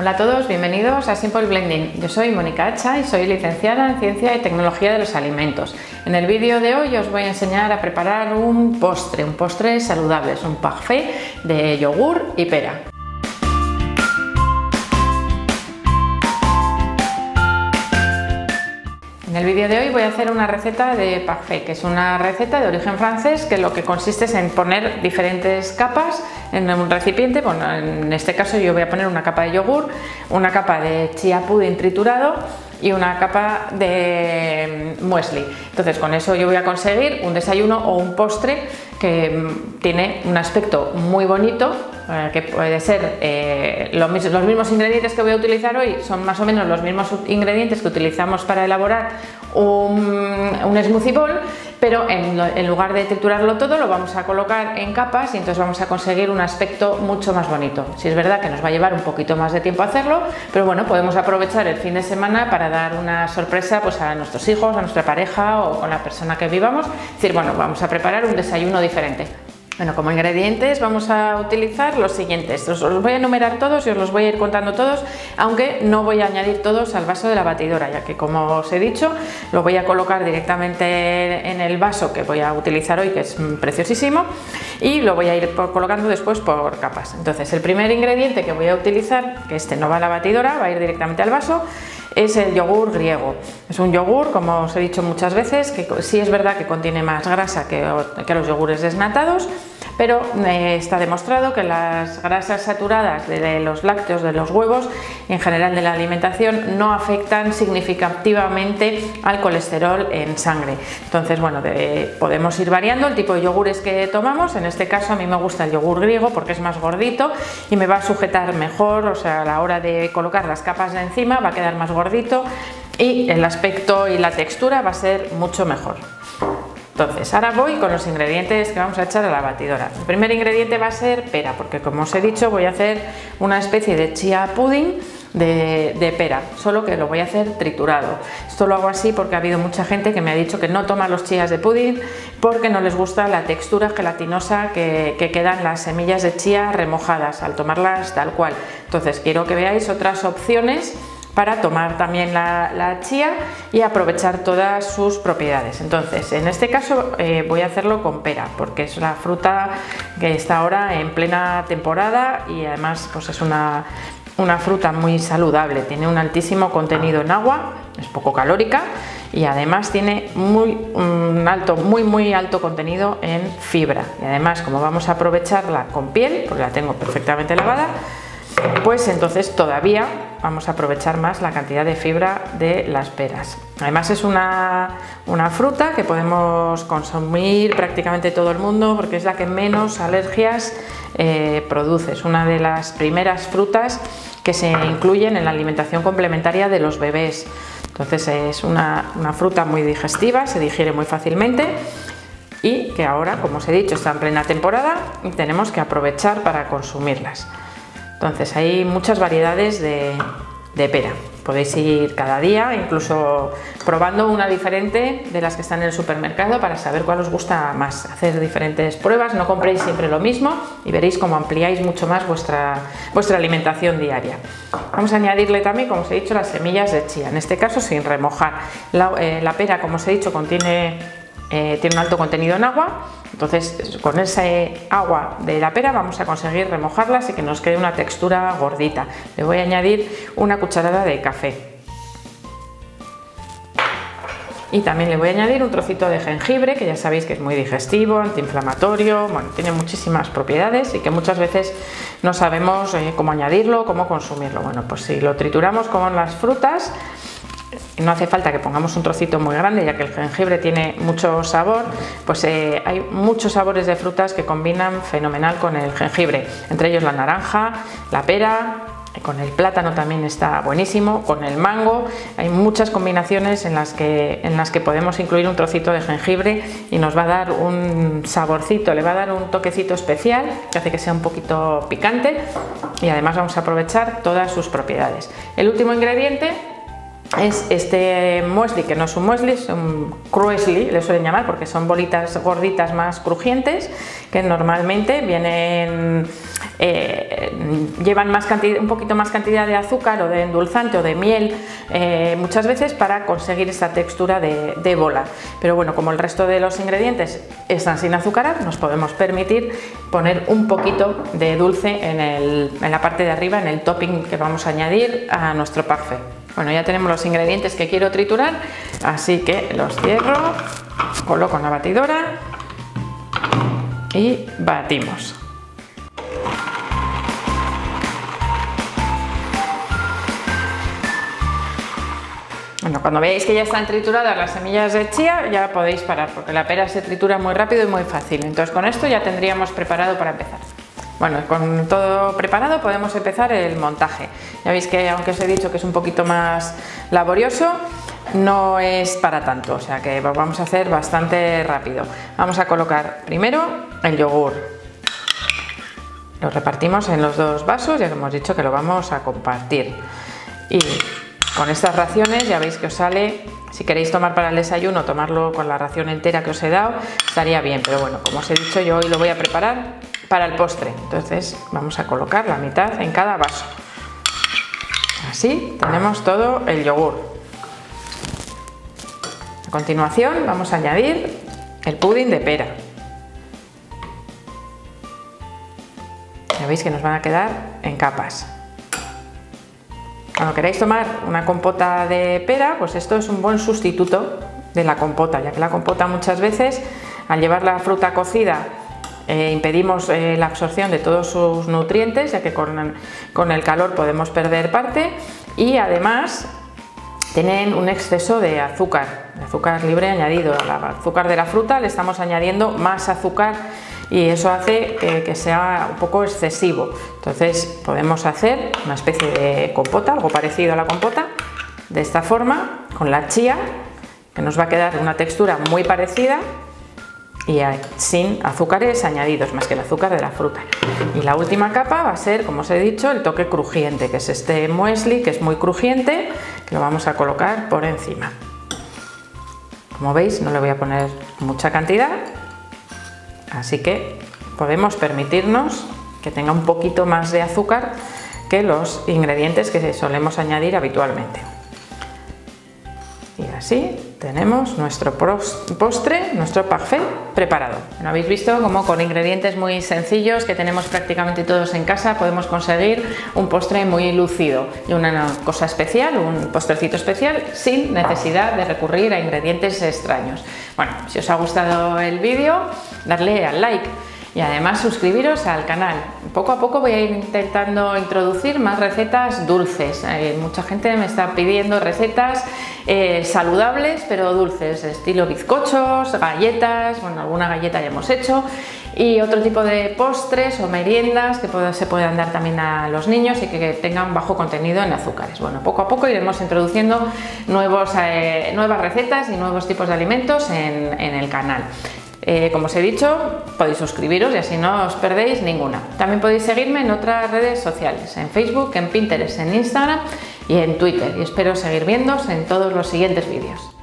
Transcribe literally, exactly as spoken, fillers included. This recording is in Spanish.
Hola a todos, bienvenidos a Simple Blending. Yo soy Mónica Acha y soy licenciada en Ciencia y Tecnología de los Alimentos. En el vídeo de hoy os voy a enseñar a preparar un postre, un postre saludable, es un parfait de yogur y pera. En el vídeo de hoy voy a hacer una receta de parfait, que es una receta de origen francés que lo que consiste es en poner diferentes capas en un recipiente. Bueno, en este caso yo voy a poner una capa de yogur, una capa de chia pudding triturado y una capa de muesli. Entonces con eso yo voy a conseguir un desayuno o un postre que tiene un aspecto muy bonito, que puede ser eh, los mismos ingredientes que voy a utilizar hoy, son más o menos los mismos ingredientes que utilizamos para elaborar un, un smoothie bowl, pero en, en lugar de triturarlo todo lo vamos a colocar en capas y entonces vamos a conseguir un aspecto mucho más bonito. Sí, es verdad que nos va a llevar un poquito más de tiempo hacerlo, pero bueno, podemos aprovechar el fin de semana para dar una sorpresa pues, a nuestros hijos, a nuestra pareja o con la persona que vivamos. Es decir, bueno, vamos a preparar un desayuno diferente. Bueno, como ingredientes vamos a utilizar los siguientes, os los voy a enumerar todos y os los voy a ir contando todos, aunque no voy a añadir todos al vaso de la batidora, ya que como os he dicho, lo voy a colocar directamente en el vaso que voy a utilizar hoy, que es preciosísimo, y lo voy a ir colocando después por capas. Entonces, el primer ingrediente que voy a utilizar, que este no va a la batidora, va a ir directamente al vaso, es el yogur griego. Es un yogur, como os he dicho muchas veces, que sí es verdad que contiene más grasa que, que los yogures desnatados, pero eh, está demostrado que las grasas saturadas de los lácteos, de los huevos, en general de la alimentación, no afectan significativamente al colesterol en sangre. Entonces, bueno, de, podemos ir variando el tipo de yogures que tomamos. En este caso a mí me gusta el yogur griego porque es más gordito y me va a sujetar mejor, o sea, a la hora de colocar las capas de encima va a quedar más gordito y el aspecto y la textura va a ser mucho mejor. Entonces, ahora voy con los ingredientes que vamos a echar a la batidora. El primer ingrediente va a ser pera, porque como os he dicho voy a hacer una especie de chia pudding de, de pera, solo que lo voy a hacer triturado. Esto lo hago así porque ha habido mucha gente que me ha dicho que no toma los chías de pudding porque no les gusta la textura gelatinosa que, que quedan las semillas de chía remojadas al tomarlas tal cual. Entonces quiero que veáis otras opciones para tomar también la, la chía y aprovechar todas sus propiedades. Entonces, en este caso eh, voy a hacerlo con pera, porque es una fruta que está ahora en plena temporada y además pues es una, una fruta muy saludable, tiene un altísimo contenido en agua, es poco calórica y además tiene muy, un alto, muy, muy alto contenido en fibra. Y además, como vamos a aprovecharla con piel, porque la tengo perfectamente lavada, pues entonces todavía vamos a aprovechar más la cantidad de fibra de las peras. Además es una, una fruta que podemos consumir prácticamente todo el mundo porque es la que menos alergias eh, produce. Es una de las primeras frutas que se incluyen en la alimentación complementaria de los bebés. Entonces es una, una fruta muy digestiva, se digiere muy fácilmente y que ahora, como os he dicho, está en plena temporada y tenemos que aprovechar para consumirlas. Entonces hay muchas variedades de, de pera, podéis ir cada día incluso probando una diferente de las que están en el supermercado para saber cuál os gusta más, hacer diferentes pruebas, no compréis siempre lo mismo y veréis cómo ampliáis mucho más vuestra, vuestra alimentación diaria. Vamos a añadirle también, como os he dicho, las semillas de chía, en este caso sin remojar. La, eh, la pera, como os he dicho, contiene, eh, tiene un alto contenido en agua. Entonces con ese agua de la pera vamos a conseguir remojarla así que nos quede una textura gordita. Le voy a añadir una cucharada de café. Y también le voy a añadir un trocito de jengibre, que ya sabéis que es muy digestivo, antiinflamatorio, bueno, tiene muchísimas propiedades y que muchas veces no sabemos eh, cómo añadirlo, cómo consumirlo. Bueno, pues si lo trituramos con las frutas, no hace falta que pongamos un trocito muy grande ya que el jengibre tiene mucho sabor, pues eh, hay muchos sabores de frutas que combinan fenomenal con el jengibre, entre ellos la naranja, la pera, con el plátano también está buenísimo, con el mango, hay muchas combinaciones en las que, en las que podemos incluir un trocito de jengibre y nos va a dar un saborcito, le va a dar un toquecito especial que hace que sea un poquito picante y además vamos a aprovechar todas sus propiedades. El último ingrediente es este muesli, que no es un muesli, es un cruesli, le suelen llamar, porque son bolitas gorditas más crujientes, que normalmente vienen, eh, llevan más cantidad, un poquito más cantidad de azúcar o de endulzante o de miel, eh, muchas veces, para conseguir esta textura de, de bola. Pero bueno, como el resto de los ingredientes están sin azucarar, nos podemos permitir poner un poquito de dulce en, el, en la parte de arriba, en el topping que vamos a añadir a nuestro parfait. Bueno, ya tenemos los ingredientes que quiero triturar, así que los cierro, coloco en la batidora y batimos. Bueno, cuando veáis que ya están trituradas las semillas de chía, ya podéis parar, porque la pera se tritura muy rápido y muy fácil. Entonces, con esto ya tendríamos preparado para empezar. Bueno, con todo preparado podemos empezar el montaje. Ya veis que, aunque os he dicho que es un poquito más laborioso, no es para tanto, o sea que lo vamos a hacer bastante rápido. Vamos a colocar primero el yogur. Lo repartimos en los dos vasos, ya que hemos dicho que lo vamos a compartir. Y con estas raciones ya veis que os sale, si queréis tomar para el desayuno, tomarlo con la ración entera que os he dado, estaría bien, pero bueno, como os he dicho, yo hoy lo voy a preparar para el postre, entonces vamos a colocar la mitad en cada vaso. Así tenemos todo el yogur. A continuación vamos a añadir el pudín de pera. Ya veis que nos van a quedar en capas. Cuando queráis tomar una compota de pera, pues esto es un buen sustituto de la compota, ya que la compota muchas veces, al llevar la fruta cocida, Eh, impedimos eh, la absorción de todos sus nutrientes, ya que con, con el calor podemos perder parte, y además tienen un exceso de azúcar, de azúcar libre añadido. Al azúcar de la fruta le estamos añadiendo más azúcar y eso hace eh, que sea un poco excesivo. Entonces podemos hacer una especie de compota, algo parecido a la compota, de esta forma, con la chía, que nos va a quedar una textura muy parecida y sin azúcares añadidos, más que el azúcar de la fruta. Y la última capa va a ser, como os he dicho, el toque crujiente, que es este muesli, que es muy crujiente, que lo vamos a colocar por encima. Como veis, no le voy a poner mucha cantidad, así que podemos permitirnos que tenga un poquito más de azúcar que los ingredientes que solemos añadir habitualmente. Y así tenemos nuestro postre, nuestro parfait preparado. Bueno, habéis visto como con ingredientes muy sencillos que tenemos prácticamente todos en casa podemos conseguir un postre muy lucido y una cosa especial, un postrecito especial, sin necesidad de recurrir a ingredientes extraños. Bueno, si os ha gustado el vídeo, darle al like y además suscribiros al canal. Poco a poco voy a ir intentando introducir más recetas dulces. Eh, mucha gente me está pidiendo recetas eh, saludables pero dulces, estilo bizcochos, galletas, bueno, alguna galleta ya hemos hecho, y otro tipo de postres o meriendas que se puedan dar también a los niños y que tengan bajo contenido en azúcares. Bueno, poco a poco iremos introduciendo nuevos, eh, nuevas recetas y nuevos tipos de alimentos en, en el canal. Eh, como os he dicho, podéis suscribiros y así no os perdéis ninguna. También podéis seguirme en otras redes sociales, en Facebook, en Pinterest, en Instagram y en Twitter. Y espero seguir viéndoos en todos los siguientes vídeos.